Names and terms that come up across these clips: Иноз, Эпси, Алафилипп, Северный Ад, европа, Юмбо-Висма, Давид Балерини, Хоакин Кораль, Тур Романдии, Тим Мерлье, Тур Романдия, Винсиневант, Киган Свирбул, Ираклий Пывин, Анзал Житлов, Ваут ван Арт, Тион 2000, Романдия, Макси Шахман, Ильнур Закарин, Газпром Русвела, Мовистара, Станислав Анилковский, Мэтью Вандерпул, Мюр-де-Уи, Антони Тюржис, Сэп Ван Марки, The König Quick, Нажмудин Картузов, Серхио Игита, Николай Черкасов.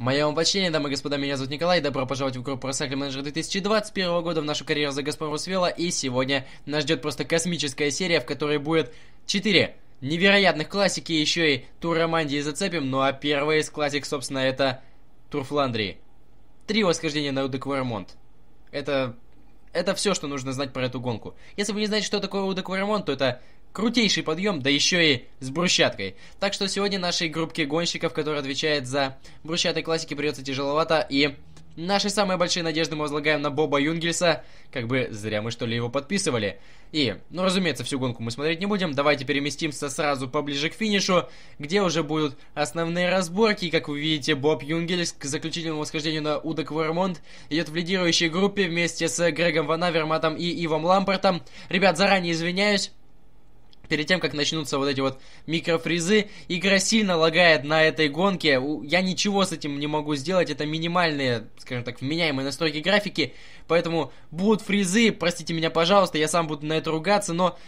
Мое вам почтение, дамы и господа, меня зовут Николай, добро пожаловать в группу Recycle Manager 2021 года в нашу карьеру за Газпром Русвела, и сегодня нас ждет просто космическая серия, в которой будет 4 невероятных классики, еще и Тур Романдии зацепим, ну а первый из классик, собственно, это Тур Фландрии. 3 восхождения на Аудекваремонт. Это все, что нужно знать про эту гонку. Если вы не знаете, что такое Аудекваремонт, то это крутейший подъем, да еще и с брусчаткой. Так что сегодня нашей группке гонщиков, которая отвечает за брусчатой классики, придется тяжеловато. И наши самые большие надежды мы возлагаем на Боба Юнгельса. Как бы зря мы, что ли, его подписывали. И, ну, разумеется, всю гонку мы смотреть не будем. Давайте переместимся сразу поближе к финишу, где уже будут основные разборки. И, как вы видите, Боб Юнгельс к заключительному восхождению на Аудекваремонт идет в лидирующей группе вместе с Грегом Ван Аверматтом и Ивом Лампартом. Ребят, заранее извиняюсь. Перед тем, как начнутся вот эти вот микрофризы, игра сильно лагает на этой гонке. Я ничего с этим не могу сделать. Это минимальные, скажем так, вменяемые настройки графики. Поэтому будут фризы, простите меня, пожалуйста, я сам буду на это ругаться. Но,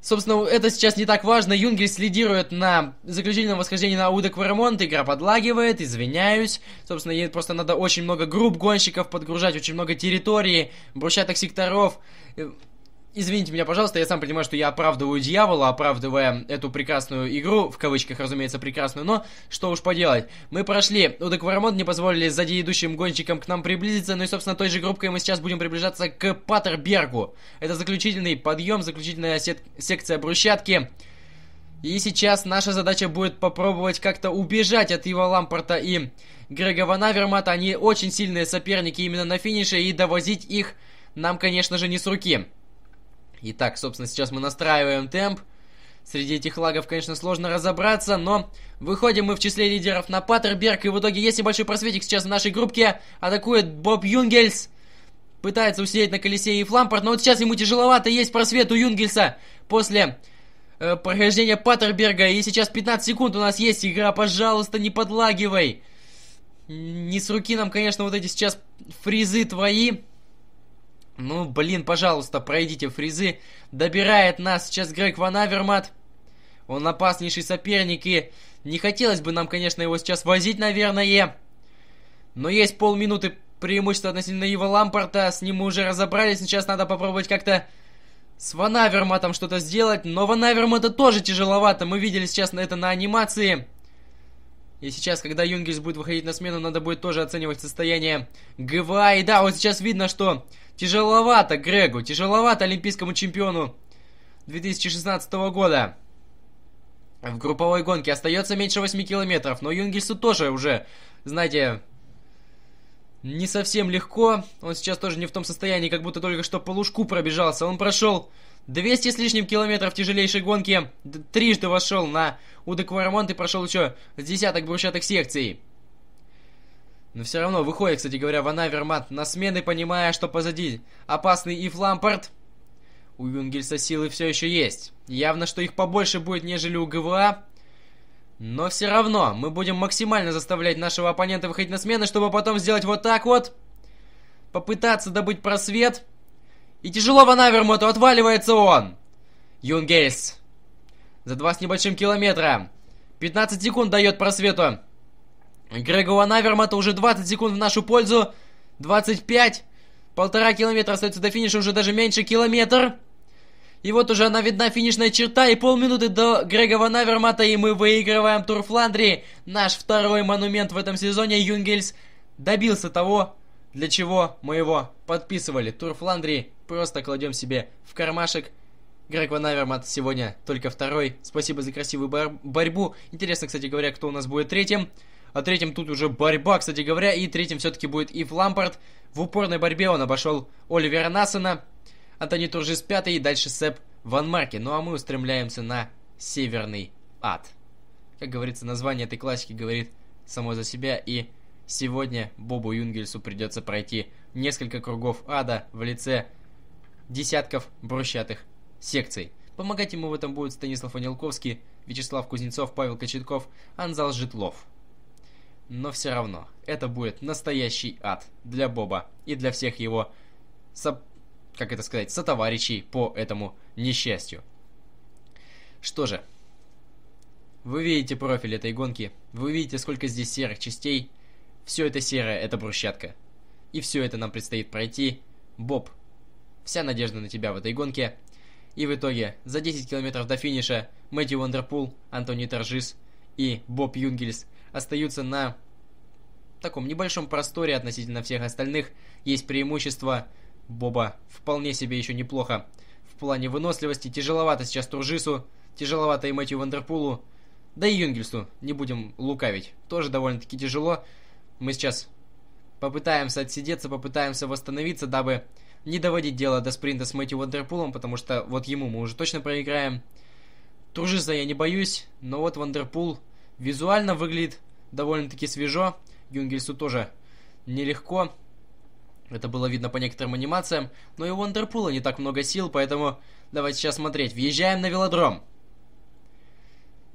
собственно, это сейчас не так важно. Юнгельс лидирует на заключительном восхождении на Аудекваремонт. Игра подлагивает, извиняюсь. Собственно, ей просто надо очень много групп гонщиков подгружать, очень много территории, брусчатых секторов. Извините меня, пожалуйста, я сам понимаю, что я оправдываю дьявола, оправдывая эту прекрасную игру, в кавычках, разумеется, прекрасную, но что уж поделать. Мы прошли Аудекваремонт, не позволили сзади идущим гонщикам к нам приблизиться, ну и, собственно, той же группкой мы сейчас будем приближаться к Паттербергу. Это заключительный подъем, заключительная секция брусчатки. И сейчас наша задача будет попробовать как-то убежать от Ива Лампарта и Грега Ван Аверматта. Они очень сильные соперники именно на финише, и довозить их нам, конечно же, не с руки. Итак, собственно, сейчас мы настраиваем темп. Среди этих лагов, конечно, сложно разобраться, но выходим мы в числе лидеров на Паттерберг. И в итоге есть небольшой просветик сейчас в нашей группке. Атакует Боб Юнгельс. Пытается усидеть на колесе Ив Лампарт, но вот сейчас ему тяжеловато. Есть просвет у Юнгельса после прохождения Паттерберга. И сейчас 15 секунд у нас есть. Игра, пожалуйста, не подлагивай. Не с руки нам, конечно, вот эти сейчас фризы твои. Ну, блин, пожалуйста, пройдите фризы. Добирает нас сейчас Грег Ван Аверматт. Он опаснейший соперник, и не хотелось бы нам, конечно, его сейчас возить, наверное. Но есть полминуты преимущества относительно Ива Лампарта. С ним мы уже разобрались. Сейчас надо попробовать как-то с Ван Аверматтом что-то сделать. Но Ван Аверматта тоже тяжеловато. Мы видели сейчас это на анимации. И сейчас, когда Юнгельс будет выходить на смену, надо будет тоже оценивать состояние ГВА. И да, вот сейчас видно, что тяжеловато Грегу, тяжеловато олимпийскому чемпиону 2016 года. В групповой гонке остается меньше 8 километров, но Юнгельсу тоже уже, знаете, не совсем легко. Он сейчас тоже не в том состоянии, как будто только что по лужку пробежался. Он прошел 200 с лишним километров тяжелейшей гонки, трижды вошел на Аудекваремонт и прошел еще с десяток брусчатых секций. Но все равно выходит, кстати говоря, Ван Аверматт на смены, понимая, что позади опасный Ив Лампарт. У Юнгельса силы все еще есть. Явно, что их побольше будет, нежели у ГВА. Но все равно мы будем максимально заставлять нашего оппонента выходить на смены, чтобы потом сделать вот так вот. Попытаться добыть просвет. И тяжело Ван Аверматту, отваливается он. Юнгельс. За 2 с небольшим километра. 15 секунд дает просвету. Грегу Ван Аверматту, уже 20 секунд в нашу пользу. 25. 1,5 километра остается до финиша, уже даже меньше километр. И вот уже она видна, финишная черта. И полминуты до Грега Ван Аверматта. И мы выигрываем Тур Фландрии. Наш второй монумент в этом сезоне. Юнгельс добился того, для чего мы его подписывали. Тур Фландрии просто кладем себе в кармашек. Грег Ван Аверматт сегодня только второй. Спасибо за красивую борьбу. Интересно, кстати говоря, кто у нас будет третьим. А третьим тут уже борьба, кстати говоря. И третьим все-таки будет Ив Лампарт. В упорной борьбе он обошел Оливейра Насона. Антони Тюржис 5-й и дальше Сэп Ван Марки. Ну а мы устремляемся на Северный Ад. Как говорится, название этой классики говорит само за себя. И сегодня Бобу Юнгельсу придется пройти несколько кругов ада в лице десятков брусчатых секций. Помогать ему в этом будут Станислав Анилковский, Вячеслав Кузнецов, Павел Кочетков, Анзал Житлов. Но все равно, это будет настоящий ад для Боба и для всех его, сотоварищей по этому несчастью. Что же, вы видите профиль этой гонки, вы видите, сколько здесь серых частей. Все это серое, это брусчатка. И все это нам предстоит пройти. Боб, вся надежда на тебя в этой гонке. И в итоге, за 10 километров до финиша, Мэтью Вандерпул, Антони Тюржис и Боб Юнгельс остаются на таком небольшом просторе относительно всех остальных. Есть преимущество Боба вполне себе еще неплохо. В плане выносливости тяжеловато сейчас Тюржису, тяжеловато и Мэтью Вандерпулу, да и Юнгельсу, не будем лукавить, тоже довольно-таки тяжело. Мы сейчас попытаемся отсидеться, попытаемся восстановиться, дабы не доводить дело до спринта с Мэтью Вандерпулом, потому что вот ему мы уже точно проиграем. Тюржиса я не боюсь, но вот Вандерпул визуально выглядит довольно-таки свежо. Юнгельсу тоже нелегко. Это было видно по некоторым анимациям. Но и у Вандерпула не так много сил, поэтому давайте сейчас смотреть. Въезжаем на велодром.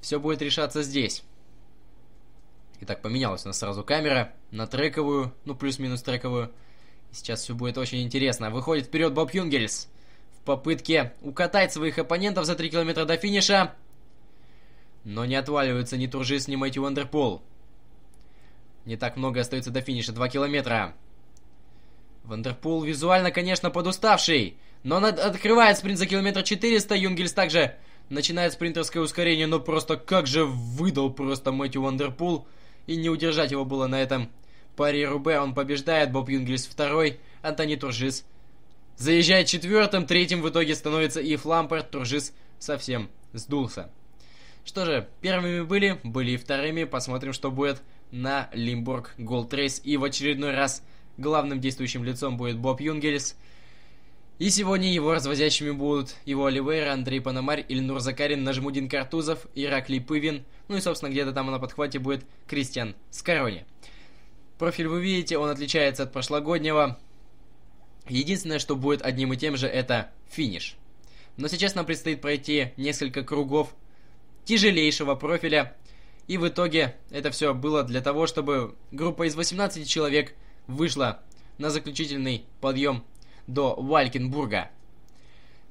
Все будет решаться здесь. Итак, поменялась у нас сразу камера на трековую, ну плюс-минус трековую. Сейчас все будет очень интересно. Выходит вперед Боб Юнгельс в попытке укатать своих оппонентов за 3 километра до финиша. Но не отваливаются ни Тюржис, ни Мэтью Вандерпул. Не так много остается до финиша, 2 километра. Вандерпул визуально, конечно, подуставший, но он открывает спринт за километр 400. Юнгельс также начинает спринтерское ускорение, но просто как же выдал просто Мэтью Вандерпул. И не удержать его было на этом Пари-Рубе. Он побеждает. Боб Юнгельс второй, Антони Тюржис заезжает четвертым, третьим в итоге становится Ив Лампарт. Тюржис совсем сдулся. Что же, первыми были и вторыми. Посмотрим, что будет на Лимбург Голд Рейс. И в очередной раз главным действующим лицом будет Боб Юнгельс. И сегодня его развозящими будут его Оливейра, Андрей Пономарь, Ильнур Закарин, Нажмудин Картузов, Ираклий Пывин. Ну и, собственно, где-то там на подхвате будет Кристиан Скарони. Профиль вы видите, он отличается от прошлогоднего. Единственное, что будет одним и тем же, это финиш. Но сейчас нам предстоит пройти несколько кругов тяжелейшего профиля. И в итоге это все было для того, чтобы группа из 18 человек вышла на заключительный подъем до Валькенбурга.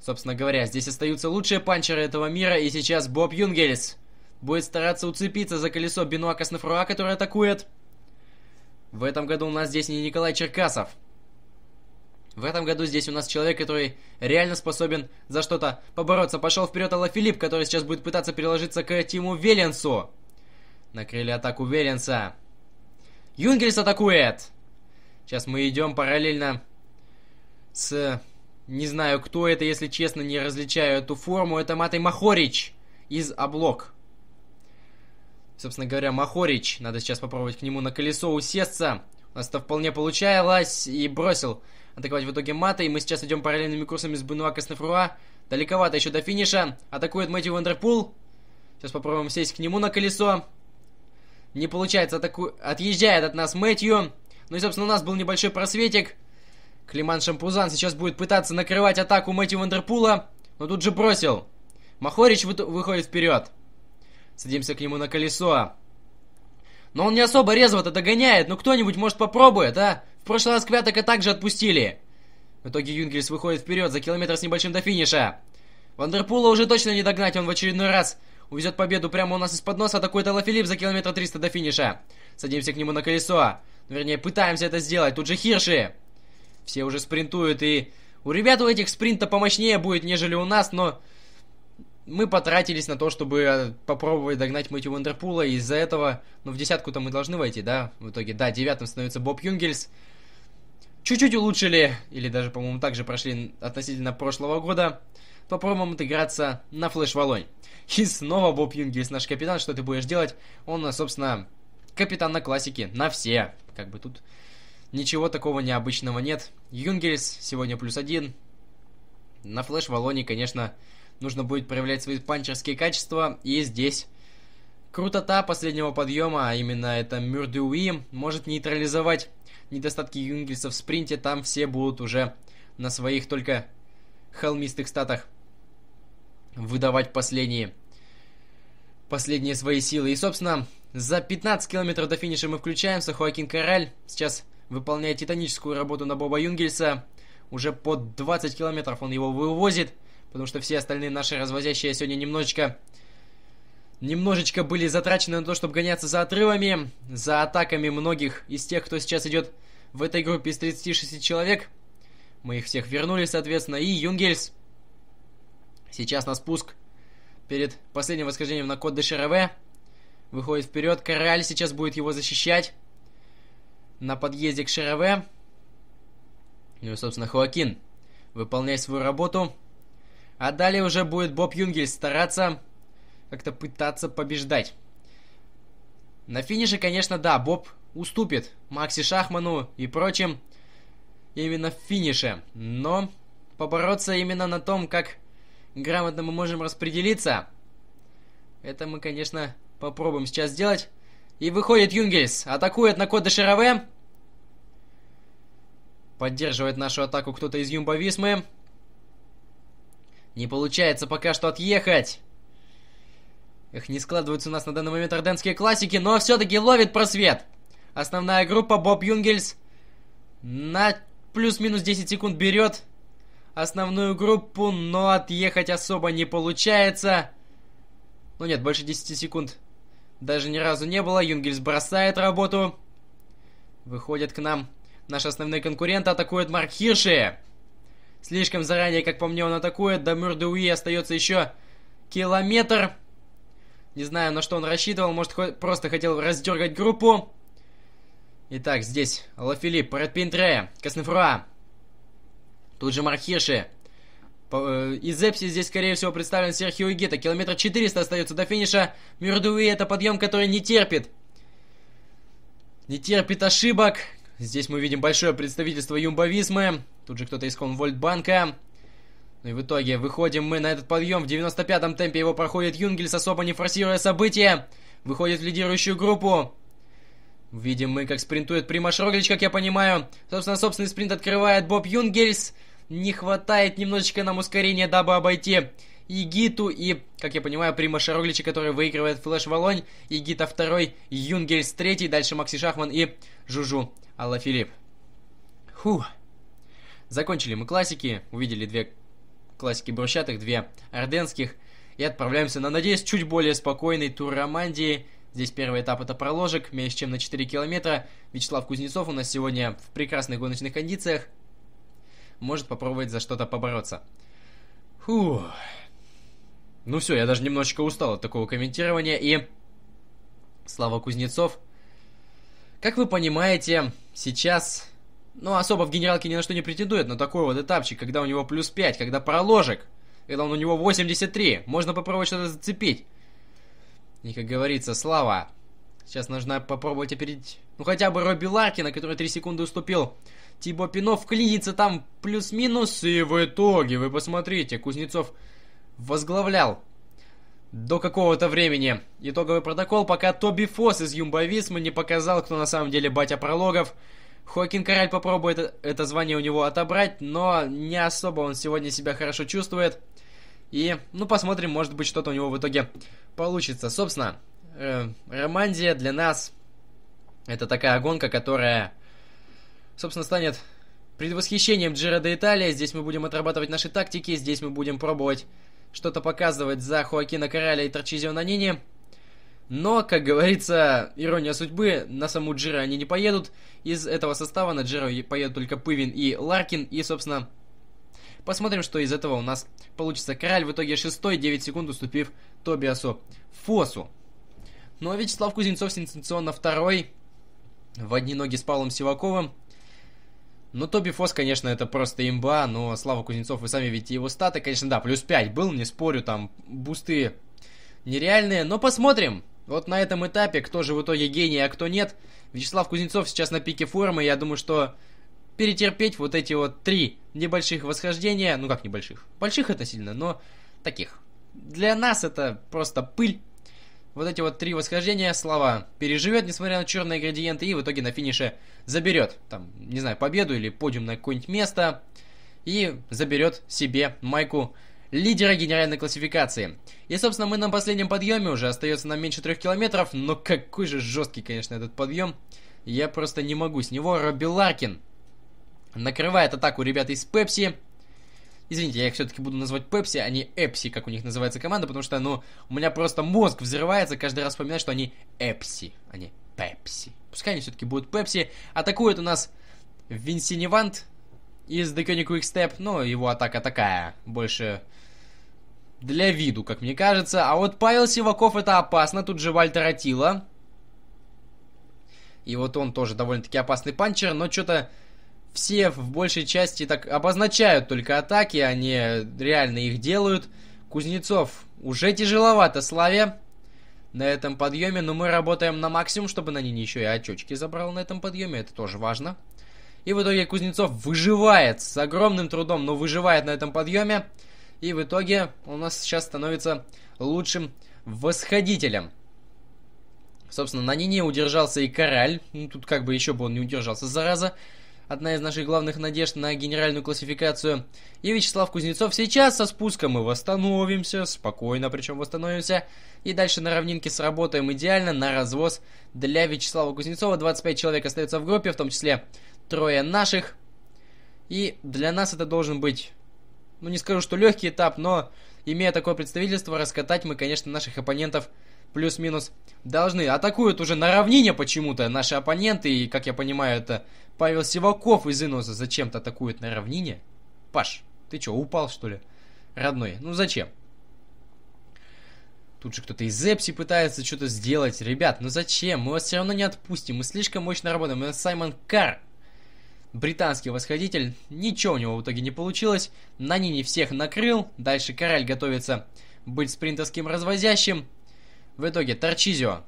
Собственно говоря, здесь остаются лучшие панчеры этого мира. И сейчас Боб Юнгельс будет стараться уцепиться за колесо Бенуа Коснефруа, который атакует. В этом году у нас здесь не Николай Черкасов. В этом году здесь у нас человек, который реально способен за что-то побороться. Пошел вперед Алафилипп, который сейчас будет пытаться переложиться к Тиму Веленсу. Накрыли атаку Веленса. Юнгельс атакует. Сейчас мы идем параллельно с... Не знаю, кто это, если честно, не различаю эту форму. Это Матей Мохорич из Облок. Собственно говоря, Мохорич. Надо сейчас попробовать к нему на колесо усесться. У нас это вполне получалось. И бросил атаковать в итоге Матей. Мы сейчас идем параллельными курсами с Бенуа Коснефруа. Далековато еще до финиша. Атакует Мэтью Вандерпул. Сейчас попробуем сесть к нему на колесо. Не получается. Отъезжает от нас Мэтью. Ну и, собственно, у нас был небольшой просветик. Климан Шампузан сейчас будет пытаться накрывать атаку Мэтью Вандерпула, но тут же бросил. Мохорич выходит вперед. Садимся к нему на колесо. Но он не особо резво-то догоняет. Ну кто-нибудь, может, попробует, а? В прошлый раз Квятака также отпустили. В итоге Юнгельс выходит вперед за километр с небольшим до финиша. Вандерпула уже точно не догнать. Он в очередной раз увезет победу прямо у нас из-под носа. Атакует Алафилипп за километр 300 до финиша. Садимся к нему на колесо. Вернее, пытаемся это сделать. Тут же Хирши. Все уже спринтуют, и у ребят у этих спринта помощнее будет, нежели у нас, но мы потратились на то, чтобы попробовать догнать Мэтью Вандерпула, и из-за этого, ну, в десятку-то мы должны войти, да, в итоге, да, девятым становится Боб Юнгельс. Чуть-чуть улучшили, или даже, по-моему, также прошли относительно прошлого года. Попробуем отыграться на флеш-валонь. И снова Боб Юнгельс, наш капитан, что ты будешь делать? Он, собственно, капитан на классике, на все, как бы тут... Ничего такого необычного нет. Юнгельс сегодня +1. На флеш-валоне, конечно, нужно будет проявлять свои панчерские качества. И здесь крутота последнего подъема, а именно это Мюр-де-Уи, может нейтрализовать недостатки Юнгельса в спринте. Там все будут уже на своих только холмистых статах выдавать последние свои силы. И, собственно, за 15 километров до финиша мы включаемся. Хоакин Кораль сейчас... выполняя титаническую работу на Боба Юнгельса. Уже под 20 километров он его вывозит, потому что все остальные наши развозящие сегодня немножечко немножечко были затрачены на то, чтобы гоняться за отрывами, за атаками многих из тех, кто сейчас идет в этой группе из 36 человек. Мы их всех вернули, соответственно, и Юнгельс сейчас на спуск перед последним восхождением на код ДШРВ. Выходит вперед, Кораль сейчас будет его защищать на подъезде к ШРВ. Ну и, собственно, Хоакин выполняет свою работу. А далее уже будет Боб Юнгельс стараться как-то пытаться побеждать. На финише, конечно, да, Боб уступит Макси Шахману и прочим именно в финише. Но побороться именно на том, как грамотно мы можем распределиться, это мы, конечно, попробуем сейчас сделать. И выходит Юнгельс, атакует на код ДШРВ. Поддерживает нашу атаку кто-то из Юмбо-Висмы. Не получается пока что отъехать. Эх, не складываются у нас на данный момент орденские классики, но все-таки ловит просвет. Основная группа, Боб Юнгельс на плюс-минус 10 секунд берет основную группу, но отъехать особо не получается. Ну нет, больше 10 секунд даже ни разу не было. Юнгельс бросает работу. Выходит к нам наши основные конкуренты. Атакует Марк Хирши. Слишком заранее, как по мне, он атакует. До Мюр-де-Уи остается еще километр. Не знаю, на что он рассчитывал. Может, просто хотел раздергать группу. Итак, здесь Алафилипп, Редпинтре, Коснефруа. Тут же Марк Хирши. Из Эпси здесь, скорее всего, представлен Серхио Игита. Километр 400 остается до финиша. Мюр-де-Уи — это подъем, который не терпит ошибок. Здесь мы видим большое представительство Юмбо-Висмы. Тут же кто-то из Комвольтбанка. Ну и в итоге выходим мы на этот подъем. В 95-м темпе его проходит Юнгельс, особо не форсируя события. Выходит в лидирующую группу. Видим мы, как спринтует Прима Шароглич, как я понимаю. Собственно, собственный спринт открывает Боб Юнгельс. Не хватает немножечко нам ускорения, дабы обойти Игиту и, как я понимаю, Прима Шароглича, который выигрывает Флэш Волонь. Игита 2-й, Юнгельс 3-й, дальше Макси Шахман и Жужу Алафилипп. Фух. Закончили мы классики, увидели две классики брусчатых, две орденских. И отправляемся на, надеюсь, чуть более спокойный тур Романдии. Здесь первый этап — это проложек, меньше чем на 4 километра. Вячеслав Кузнецов у нас сегодня в прекрасных гоночных кондициях. Может попробовать за что-то побороться. Фух. Ну все, я даже немножечко устал от такого комментирования. И Слава Кузнецов, как вы понимаете, сейчас, ну, особо в генералке ни на что не претендует, но такой вот этапчик, когда у него плюс 5, когда проложек, когда он у него 83, можно попробовать что-то зацепить. И, как говорится, Слава, сейчас нужно попробовать опередить, ну, хотя бы Робби Ларкина, который 3 секунды уступил Тибо Пино, вклинится там плюс-минус, и в итоге, вы посмотрите, Кузнецов возглавлял до какого-то времени итоговый протокол, пока Тоби Фосс из Юмбо-Висмы не показал, кто на самом деле батя прологов. Хоакин Кораль попробует это звание у него отобрать, но не особо он сегодня себя хорошо чувствует. И, ну, посмотрим, может быть, что-то у него в итоге получится. Собственно, Романдия для нас — это такая гонка, которая, собственно, станет предвосхищением Джиро де Италия. Здесь мы будем отрабатывать наши тактики, здесь мы будем пробовать что-то показывать за Хоакина Кораля и Тарчизио Нанини. Но, как говорится, ирония судьбы, на саму Джиро они не поедут. Из этого состава на Джиро поедут только Пывин и Ларкин. И, собственно, посмотрим, что из этого у нас получится. Кораль в итоге 6-й, 9 секунд уступив Тобиасу Фоссу. Ну а Вячеслав Кузнецов сенсационно 2-й. В одни ноги с Павлом Сиваковым. Ну, Тоби Фосс, конечно, это просто имба, но Слава Кузнецов, вы сами видите его статы. Конечно, да, плюс 5 был, не спорю, там бусты нереальные. Но посмотрим, вот на этом этапе, кто же в итоге гений, а кто нет. Вячеслав Кузнецов сейчас на пике формы, я думаю, что перетерпеть вот эти вот 3 небольших восхождения, ну как небольших, больших это сильно, но таких. Для нас это просто пыль. Вот эти вот 3 восхождения Слава переживет, несмотря на черные градиенты, и в итоге на финише заберет, там, не знаю, победу или подиум на какое-нибудь место, и заберет себе майку лидера генеральной классификации. И, собственно, мы на последнем подъеме, уже остается нам меньше 3 километров, но какой же жесткий, конечно, этот подъем. Я просто не могу с него. Робби Ларкин накрывает атаку ребят из Пепси. Извините, я их все-таки буду называть Пепси, а не Эпси, как у них называется команда, потому что, ну, у меня просто мозг взрывается каждый раз вспоминать, что они Эпси, а не Пепси. Пускай они все-таки будут Пепси. Атакует у нас Винсиневант из The König Quick Step, но его атака такая, больше для виду, как мне кажется. А вот Павел Сиваков — это опасно, тут же Вальтер Атила. И вот он тоже довольно-таки опасный панчер, но что-то все в большей части так обозначают только атаки, они реально их делают. Кузнецов уже тяжеловато Славе на этом подъеме, но мы работаем на максимум, чтобы на Нанини еще и очечки забрал на этом подъеме, это тоже важно. И в итоге Кузнецов выживает с огромным трудом, но выживает на этом подъеме. И в итоге у нас сейчас становится лучшим восходителем. Собственно, на Нине удержался и Кораль. Ну, тут как бы еще бы он не удержался, зараза. Одна из наших главных надежд на генеральную классификацию. И Вячеслав Кузнецов сейчас со спуском мы восстановимся. Спокойно причем восстановимся. И дальше на равнинке сработаем идеально на развоз для Вячеслава Кузнецова. 25 человек остается в группе, в том числе трое наших. И для нас это должен быть... Ну, не скажу, что легкий этап, но, имея такое представительство, раскатать мы, конечно, наших оппонентов плюс-минус должны. Атакуют уже на равнине почему-то наши оппоненты. И, как я понимаю, это Павел Сиваков из Иноза зачем-то атакует на равнине. Паш, ты что, упал, что ли, родной? Ну, зачем? Тут же кто-то из Эпси пытается что-то сделать. Ребят, ну зачем? Мы вас все равно не отпустим. Мы слишком мощно работаем. У нас Саймон Карр, британский восходитель, ничего у него в итоге не получилось. Нанини всех накрыл. Дальше Кораль готовится быть спринтерским развозящим. В итоге Тарчизио.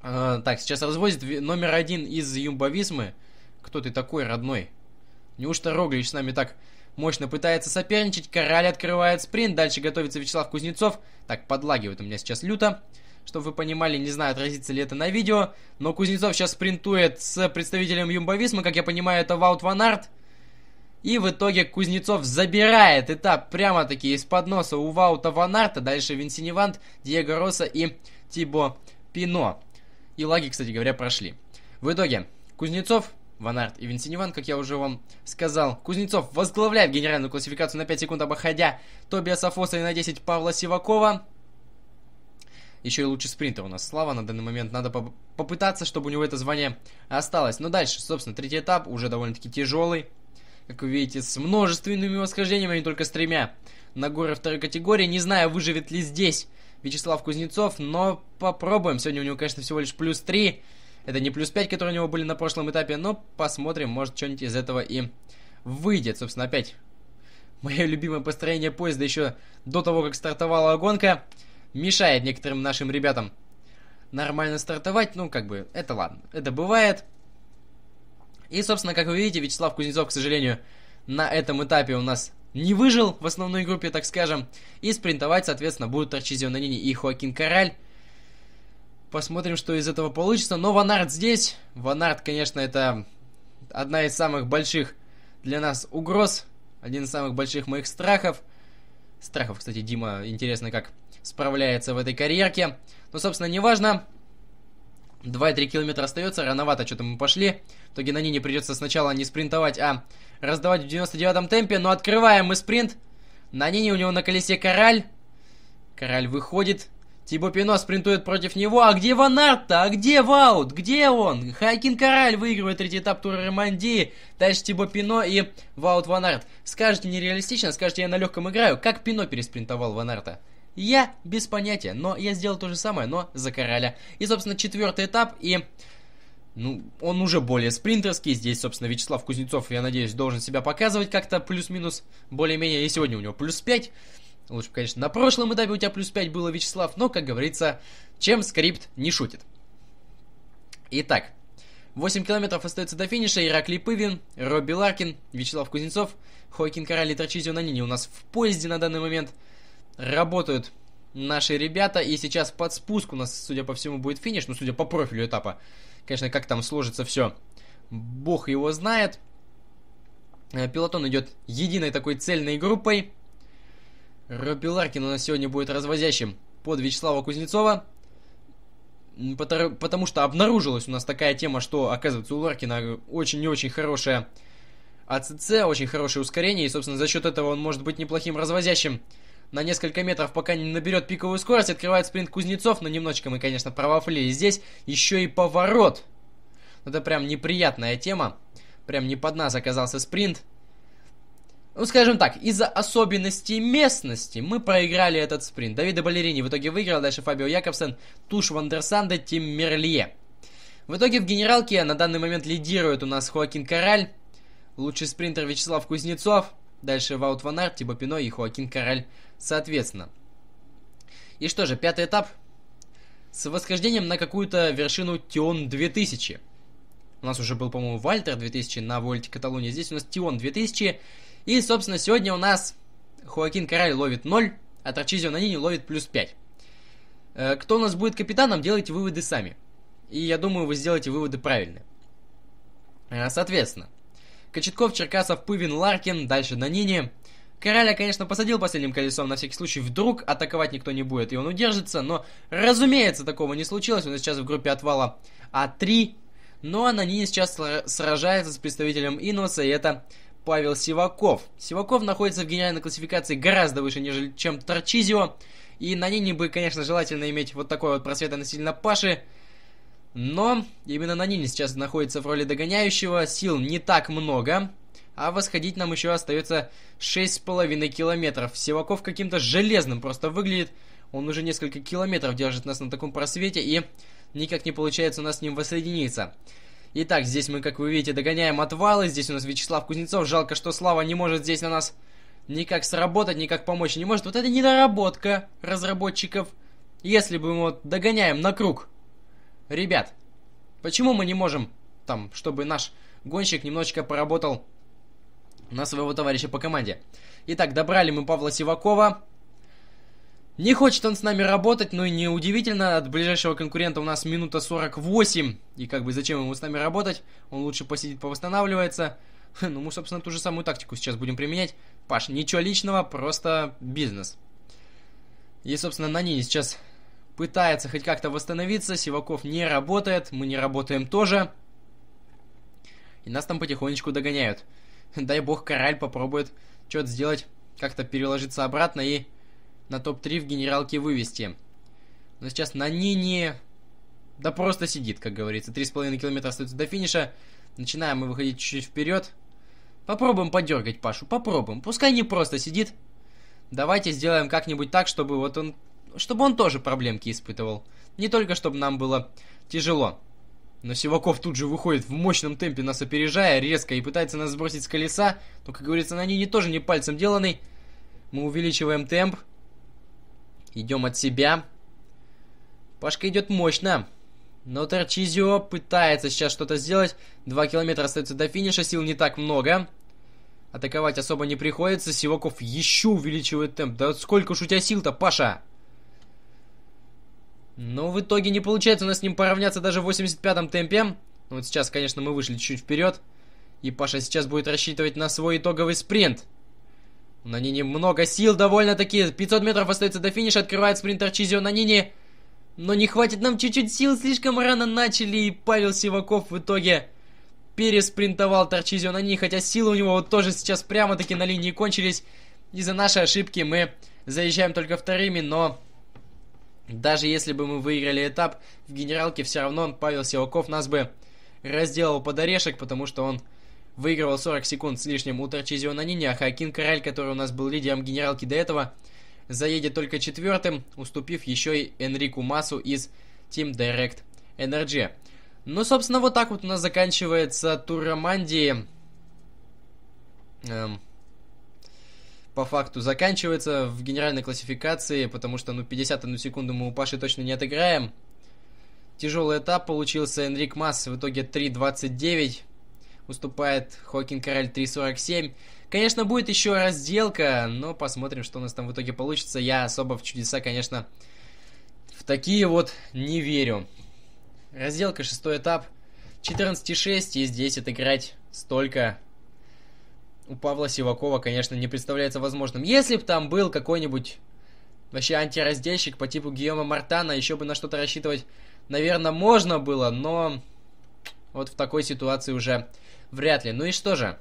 Так, сейчас развозит номер один из Юмбо-Висмы. Кто ты такой, родной? Неужто Роглич с нами так мощно пытается соперничать? Кораль открывает спринт. Дальше готовится Вячеслав Кузнецов. Так, подлагивает у меня сейчас люто. Чтобы вы понимали, не знаю, отразится ли это на видео. Но Кузнецов сейчас спринтует с представителем Юмбо-Висмы. Как я понимаю, это Ваут ван Арт. И в итоге Кузнецов забирает этап прямо-таки из-под носа у Ваута ван Арта. Дальше Винсиневант, Диего Росса и Тибо Пино. И лаги, кстати говоря, прошли. В итоге Кузнецов, ван Арт и Винсиневант, как я уже вам сказал. Кузнецов возглавляет генеральную классификацию на 5 секунд, обходя Тобиаса Фосса и на 10 Павла Сивакова. Еще и лучший спринтер у нас Слава на данный момент. Надо попытаться, чтобы у него это звание осталось. Но дальше, собственно, третий этап уже довольно-таки тяжелый. Как вы видите, с множественными восхождениями, не только с тремя. На горы второй категории. Не знаю, выживет ли здесь Вячеслав Кузнецов, но попробуем. Сегодня у него, конечно, всего лишь плюс 3. Это не плюс 5, которые у него были на прошлом этапе. Но посмотрим, может, что-нибудь из этого и выйдет. Собственно, опять мое любимое построение поезда еще до того, как стартовала гонка. Мешает некоторым нашим ребятам нормально стартовать. Ну, как бы, это ладно. Это бывает. И, собственно, как вы видите, Вячеслав Кузнецов, к сожалению, на этом этапе у нас не выжил в основной группе, так скажем. И спринтовать, соответственно, будут Тарчизио Нанини и Хоакин Кораль. Посмотрим, что из этого получится. Но ван Арт здесь. Ван Арт, конечно, это одна из самых больших для нас угроз. Один из самых больших моих страхов. Страхов, кстати, Дима, интересно, как справляется в этой карьерке. Но, собственно, неважно. 2-3 километра остается. Рановато что-то мы пошли. В итоге Нанине придется сначала не спринтовать, а раздавать в 99-м темпе. Но открываем мы спринт. Нанине, у него на колесе Кораль. Кораль выходит. Тибо Пино спринтует против него. А где ван Арт-то? А где Ваут? Где он? Хоакин Кораль выигрывает третий этап Тура Романдии. Дальше Тибо Пино и Ваут ван Арт. Скажете, нереалистично. Скажете, я на легком играю. Как Пино переспринтовал ван Арта? Я без понятия, но я сделал то же самое, но за Короля. И, собственно, четвертый этап, и ну, он уже более спринтерский. Здесь, собственно, Вячеслав Кузнецов, я надеюсь, должен себя показывать как-то плюс-минус, более-менее. И сегодня у него плюс 5. Лучше бы, конечно, на прошлом этапе у тебя плюс 5 было, Вячеслав, но, как говорится, чем скрипт не шутит. Итак, 8 километров остается до финиша. Ираклий Пывин, Робби Ларкин, Вячеслав Кузнецов, Хоакин Кораль и Тарчизио Нанини у нас в поезде на данный момент. Работают наши ребята, и сейчас под спуск у нас, судя по всему, будет финиш, ну, судя по профилю этапа. Конечно, как там сложится все, бог его знает. Пилотон идет единой такой цельной группой. Робби Ларкин у нас сегодня будет развозящим под Вячеслава Кузнецова, потому что обнаружилась у нас такая тема, что, оказывается, у Ларкина очень и очень хорошая АЦЦ, очень хорошее ускорение, и, собственно, за счет этого он может быть неплохим развозящим. На несколько метров, пока не наберет пиковую скорость, открывает спринт Кузнецов, но немножечко мы, конечно, провафлили. Здесь еще и поворот. Это прям неприятная тема. Прям не под нас оказался спринт. Ну, скажем так, из-за особенностей местности мы проиграли этот спринт. Давида Балерини в итоге выиграл, дальше Фабио Якобсен, Туш Вандерсанде, Тим Мерлье. В итоге в генералке на данный момент лидирует у нас Хоакин Кораль, лучший спринтер Вячеслав Кузнецов, дальше Ваут ван Арт, Тибо Пино и Хоакин Кораль соответственно. И что же, пятый этап с восхождением на какую-то вершину Тион 2000. У нас уже был, по-моему, Вальтер 2000 на Вольте Каталуния, здесь у нас Тион 2000. И, собственно, сегодня у нас Хоакин Кораль ловит 0, а Тарчизио Нанини ловит плюс 5. Кто у нас будет капитаном, делайте выводы сами. И я думаю, вы сделаете выводы правильные. Соответственно, Кочетков, Черкасов, Пывин, Ларкин, дальше Нанини. Короля, конечно, посадил последним колесом на всякий случай. Вдруг атаковать никто не будет, и он удержится. Но, разумеется, такого не случилось. Он сейчас в группе отвала А3. Ну, а Нанини сейчас сражается с представителем Инваса, и это... Павел Сиваков. Сиваков находится в генеральной классификации гораздо выше, нежели чем Тарчизио. И на Нине бы, конечно, желательно иметь вот такой вот просвет относительно Паши. Но именно на Нине сейчас находится в роли догоняющего. Сил не так много. А восходить нам еще остается 6,5 километров. Сиваков каким-то железным просто выглядит. Он уже несколько километров держит нас на таком просвете. И никак не получается у нас с ним воссоединиться. Итак, здесь мы, как вы видите, догоняем отвалы. Здесь у нас Вячеслав Кузнецов. Жалко, что Слава не может здесь на нас никак сработать, никак помочь не может. Вот это недоработка разработчиков. Если бы мы вот догоняем на круг. Ребят, почему мы не можем, там, чтобы наш гонщик немножечко поработал на своего товарища по команде? Итак, добрали мы Павла Сивакова. Не хочет он с нами работать, но и неудивительно, от ближайшего конкурента у нас минута 48, и как бы зачем ему с нами работать, он лучше посидит, повосстанавливается. Ну, мы, собственно, ту же самую тактику сейчас будем применять. Паш, ничего личного, просто бизнес. И, собственно, Нанини сейчас пытается хоть как-то восстановиться, Сиваков не работает, мы не работаем тоже, и нас там потихонечку догоняют. Дай бог Кораль попробует что-то сделать, как-то переложиться обратно и... на топ-3 в генералке вывести. Но сейчас Нанини... да просто сидит, как говорится. 3,5 километра остается до финиша. Начинаем мы выходить чуть-чуть вперед. Попробуем подергать Пашу, попробуем. Пускай не просто сидит. Давайте сделаем как-нибудь так, чтобы вот он... чтобы он тоже проблемки испытывал. Не только, чтобы нам было тяжело. Но Сиваков тут же выходит в мощном темпе, нас опережая резко, и пытается нас сбросить с колеса. Но, как говорится, Нанини тоже не пальцем деланный. Мы увеличиваем темп. Идем от себя. Пашка идет мощно. Но Тарчизио пытается сейчас что-то сделать. 2 километра остается до финиша. Сил не так много. Атаковать особо не приходится. Сиваков еще увеличивает темп. Да сколько ж у тебя сил-то, Паша? Но в итоге не получается у нас с ним поравняться даже в 85-м темпе. Вот сейчас, конечно, мы вышли чуть вперед. И Паша сейчас будет рассчитывать на свой итоговый спринт. Нанини много сил довольно-таки. 500 метров остается до финиша. Открывает спринт Тарчизио Нанини. Но не хватит нам чуть-чуть сил. Слишком рано начали. И Павел Сиваков в итоге переспринтовал Тарчизио Нанини. Хотя силы у него вот тоже сейчас прямо-таки на линии кончились. Из-за нашей ошибки мы заезжаем только вторыми. Но даже если бы мы выиграли этап в генералке, все равно Павел Сиваков нас бы разделал под орешек. Потому что он... выигрывал 40 секунд с лишним у Тарчизио Нанини, а Хоакин Кораль, который у нас был лидером генералки до этого, заедет только четвертым, уступив еще и Энрику Масу из Team Direct Energy. Ну, собственно, вот так вот у нас заканчивается Тур Романдии. По факту заканчивается в генеральной классификации, потому что, ну, 51 секунду мы у Паши точно не отыграем. Тяжелый этап получился. Энрик Мас в итоге 3.29. Уступает Хоакин Кораль 3.47. Конечно, будет еще разделка, но посмотрим, что у нас там в итоге получится. Я особо в чудеса, конечно, в такие вот не верю. Разделка, 6-й этап. 14.6, и здесь отыграть столько у Павла Сивакова, конечно, не представляется возможным. Если бы там был какой-нибудь вообще антираздельщик по типу Гийома Мартана, еще бы на что-то рассчитывать, наверное, можно было, но... вот в такой ситуации уже вряд ли. Ну и что же?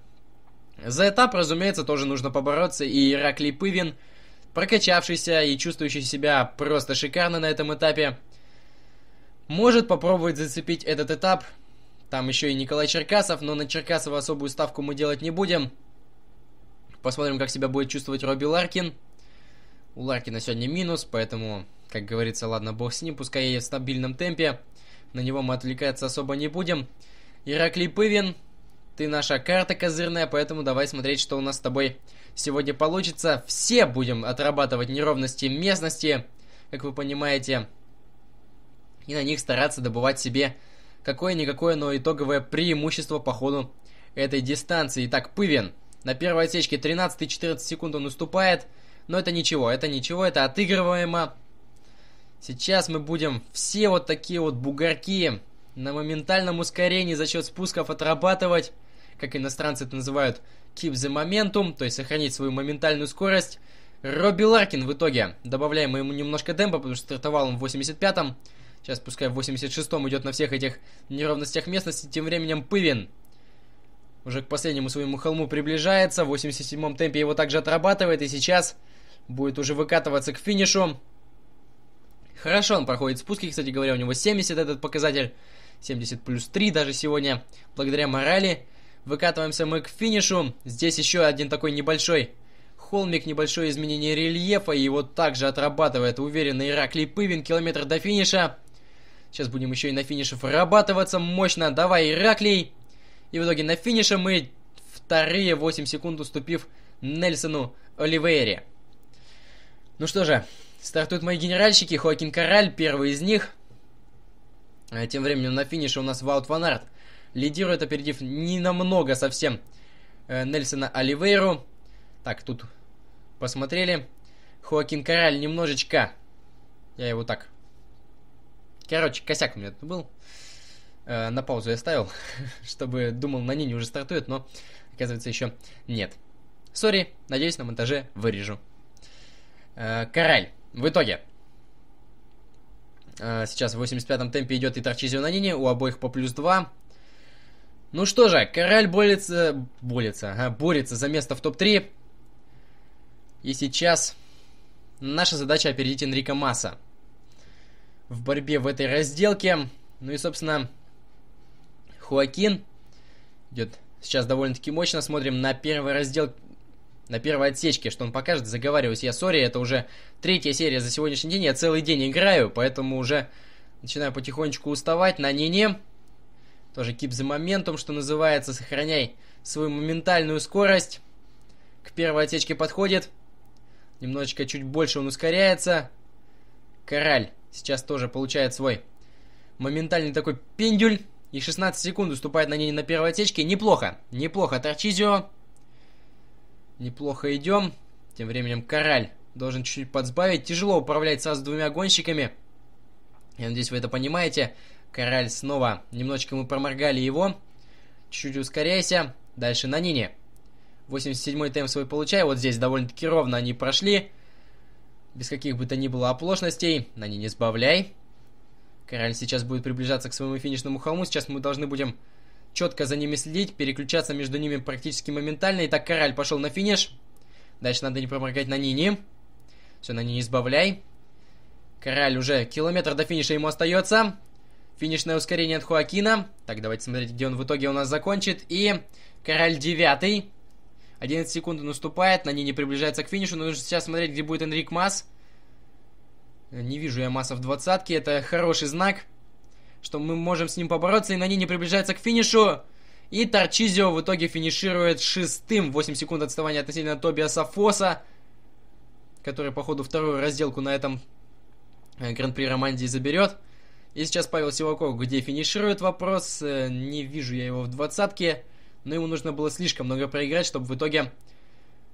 За этап, разумеется, тоже нужно побороться, и Ираклий Пывин, прокачавшийся и чувствующий себя просто шикарно на этом этапе, может попробовать зацепить этот этап. Там еще и Николай Черкасов, но на Черкасова особую ставку мы делать не будем. Посмотрим, как себя будет чувствовать Робби Ларкин. У Ларкина сегодня минус, поэтому, как говорится, ладно, бог с ним, пускай едет в стабильном темпе. На него мы отвлекаться особо не будем. Ираклий Пывин, ты наша карта козырная, поэтому давай смотреть, что у нас с тобой сегодня получится. Все будем отрабатывать неровности местности, как вы понимаете, и на них стараться добывать себе какое-никакое, но итоговое преимущество по ходу этой дистанции. Итак, Пывин на первой отсечке 13-14 секунд он уступает, но это ничего, это отыгрываемо. Сейчас мы будем все вот такие вот бугорки на моментальном ускорении за счет спусков отрабатывать, как иностранцы это называют, keep the momentum, то есть сохранить свою моментальную скорость. Робби Ларкин в итоге, добавляем ему немножко темпа, потому что стартовал он в 85-м, сейчас пускай в 86-м идет на всех этих неровностях местности. Тем временем Пывин уже к последнему своему холму приближается, в 87-м темпе его также отрабатывает, и сейчас будет уже выкатываться к финишу. Хорошо он проходит спуски, кстати говоря, у него 70 этот показатель, 70 плюс 3 даже сегодня, благодаря морали. Выкатываемся мы к финишу, здесь еще один такой небольшой холмик, небольшое изменение рельефа, и его также отрабатывает уверенно Ираклий Пывин, километр до финиша. Сейчас будем еще и на финише вырабатываться мощно, давай, Ираклий! И в итоге на финише мы вторые, 8 секунд уступив Нельсону Оливейре. Ну что же, стартуют мои генеральщики, Хоакин Кораль, первый из них. А тем временем на финише у нас Ваут ван Арт лидирует, опередив ненамного совсем Нельсона Оливейру. Так, тут посмотрели. Хоакин Кораль немножечко... Я его так... Короче, косяк у меня тут был. На паузу я ставил, чтобы думал, на Нанини уже стартует, но оказывается еще нет. Сори, надеюсь, на монтаже вырежу. Кораль. В итоге, сейчас в 85-м темпе идет и Тарчизио Нанини, у обоих по плюс 2. Ну что же, Кораль борется за место в топ-3. И сейчас наша задача опередить Энрика Маса в борьбе в этой разделке. Ну и, собственно, Хоакин идет сейчас довольно-таки мощно. Смотрим на первый раздел, на первой отсечке, что он покажет. Заговариваюсь я, сори, это уже третья серия за сегодняшний день. Я целый день играю, поэтому уже начинаю потихонечку уставать. Нанини тоже keep the momentum, что называется. Сохраняй свою моментальную скорость. К первой отсечке подходит. Немножечко чуть больше он ускоряется. Кораль сейчас тоже получает свой моментальный такой пендюль. И 16 секунд уступает на ней на первой отсечке. Неплохо. Неплохо, Тарчизио. Неплохо идем. Тем временем Кораль должен чуть-чуть подсбавить. Тяжело управлять сразу двумя гонщиками. Я надеюсь, вы это понимаете. Кораль снова. Немножечко мы проморгали его. Чуть-чуть ускоряйся. Дальше Нанини. 87-й темп свой получай. Вот здесь довольно-таки ровно они прошли. Без каких бы то ни было оплошностей. Нанини сбавляй. Кораль сейчас будет приближаться к своему финишному холму. Сейчас мы должны будем четко за ними следить. Переключаться между ними практически моментально. Итак, Кораль пошел на финиш. Дальше надо не проморгать Нанини. Все, Нанини сбавляй. Кораль уже километр до финиша ему остается. Финишное ускорение от Хоакина. Так, давайте смотреть, где он в итоге у нас закончит. И Кораль 9. 11 секунд он уступает. Нанини приближается к финишу. Но нужно сейчас смотреть, где будет Энрик Мас. Не вижу я Маса в 20-ке. Это хороший знак, что мы можем с ним побороться. И Нанини приближается к финишу. И Тарчизио в итоге финиширует 6-м. 8 секунд отставания относительно Тобиаса Фосса, который, походу, вторую разделку на этом Гран-при Романдии заберет. И сейчас Павел Сиваков, где финиширует вопрос. Не вижу я его в 20-ке. Но ему нужно было слишком много проиграть, чтобы в итоге...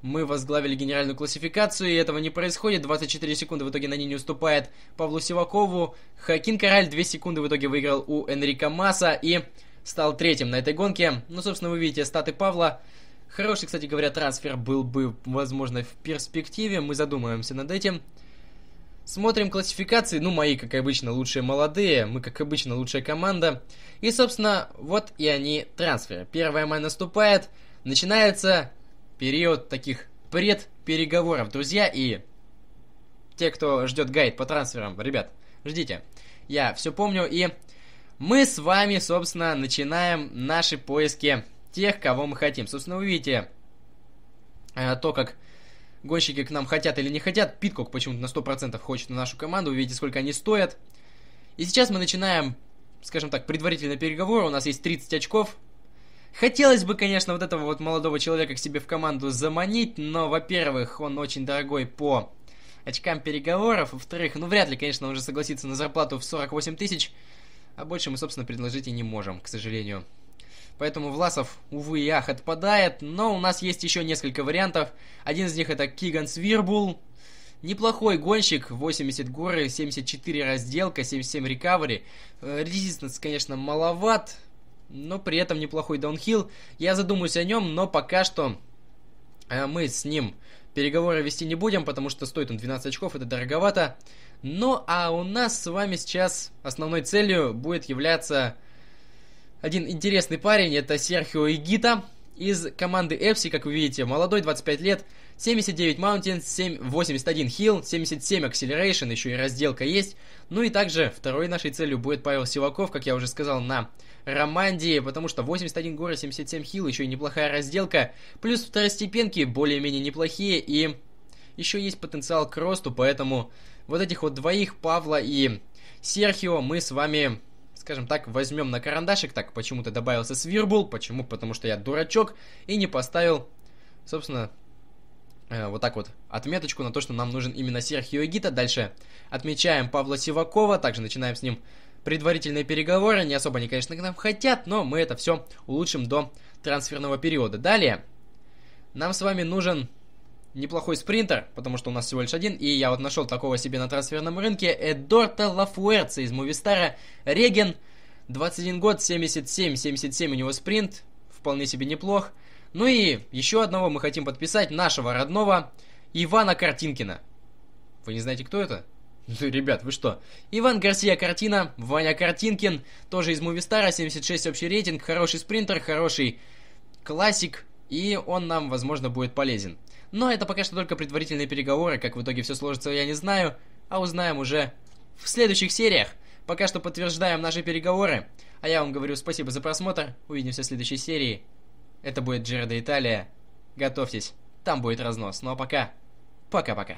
Мы возглавили генеральную классификацию, и этого не происходит. 24 секунды в итоге Нанини уступает Павлу Сивакову. Хоакин Кораль 2 секунды в итоге выиграл у Энрика Маса и стал третьим на этой гонке. Ну, собственно, вы видите статы Павла. Хороший, кстати говоря, трансфер был бы, возможно, в перспективе. Мы задумываемся над этим. Смотрим классификации. Ну, мои, как обычно, лучшие молодые. Мы, как обычно, лучшая команда. И, собственно, вот и они трансферы. Первая мая наступает. начинается период таких предпереговоров, друзья, и те, кто ждет гайд по трансферам, ребят, ждите, я все помню, и мы с вами, собственно, начинаем наши поиски тех, кого мы хотим. Собственно, вы видите то, как гонщики к нам хотят или не хотят. Питкок почему-то на 100% хочет на нашу команду, вы видите, сколько они стоят. И сейчас мы начинаем, скажем так, предварительные переговоры, у нас есть 30 очков. Хотелось бы, конечно, вот этого вот молодого человека к себе в команду заманить, но, во-первых, он очень дорогой по очкам переговоров, во-вторых, ну, вряд ли, конечно, он уже согласится на зарплату в 48 000, а больше мы, собственно, предложить и не можем, к сожалению. Поэтому Власов, увы и ах, отпадает, но у нас есть еще несколько вариантов. Один из них это Киган Свирбул, неплохой гонщик, 80 горы, 74 разделка, 77 рекавери, резистанс, конечно, маловат, но при этом неплохой даунхилл. Я задумаюсь о нем, но пока что мы с ним переговоры вести не будем, потому что стоит он 12 очков, это дороговато. Ну а у нас с вами сейчас основной целью будет являться один интересный парень, это Серхио Игита из команды Эпси, как вы видите, молодой, 25 лет, 79 Mountain, 81 Hill, 77 Acceleration, еще и разделка есть. Ну и также второй нашей целью будет Павел Сиваков, как я уже сказал, на Романдии, потому что 81 горы, 77 Hill, еще и неплохая разделка, плюс второстепенки более-менее неплохие, и еще есть потенциал к росту, поэтому вот этих вот двоих, Павла и Серхио, мы с вами, скажем так, возьмем на карандашик. Так, почему-то добавился Свирбул. Почему? Потому что я дурачок и не поставил, собственно, вот так вот отметочку на то, что нам нужен именно Серхио Игита. Дальше отмечаем Павла Сивакова. Также начинаем с ним предварительные переговоры. Не особо они, конечно, к нам хотят, но мы это все улучшим до трансферного периода. Далее нам с вами нужен неплохой спринтер, потому что у нас всего лишь один, и я вот нашел такого себе на трансферном рынке, Эдорто Лафуэрце из Мувистара, Реген, 21 год, 77 у него спринт, вполне себе неплох. Ну и еще одного мы хотим подписать, нашего родного Ивана Картинкина. Вы не знаете, кто это? Ну, ребят, вы что? Иван Гарсия Картина, Ваня Картинкин, тоже из Мувистара, 76 общий рейтинг, хороший спринтер, хороший классик, и он нам, возможно, будет полезен. Но это пока что только предварительные переговоры, как в итоге все сложится, я не знаю, а узнаем уже в следующих сериях. Пока что подтверждаем наши переговоры, а я вам говорю спасибо за просмотр, увидимся в следующей серии. Это будет Джиро де Италия, готовьтесь, там будет разнос, ну а пока, пока-пока.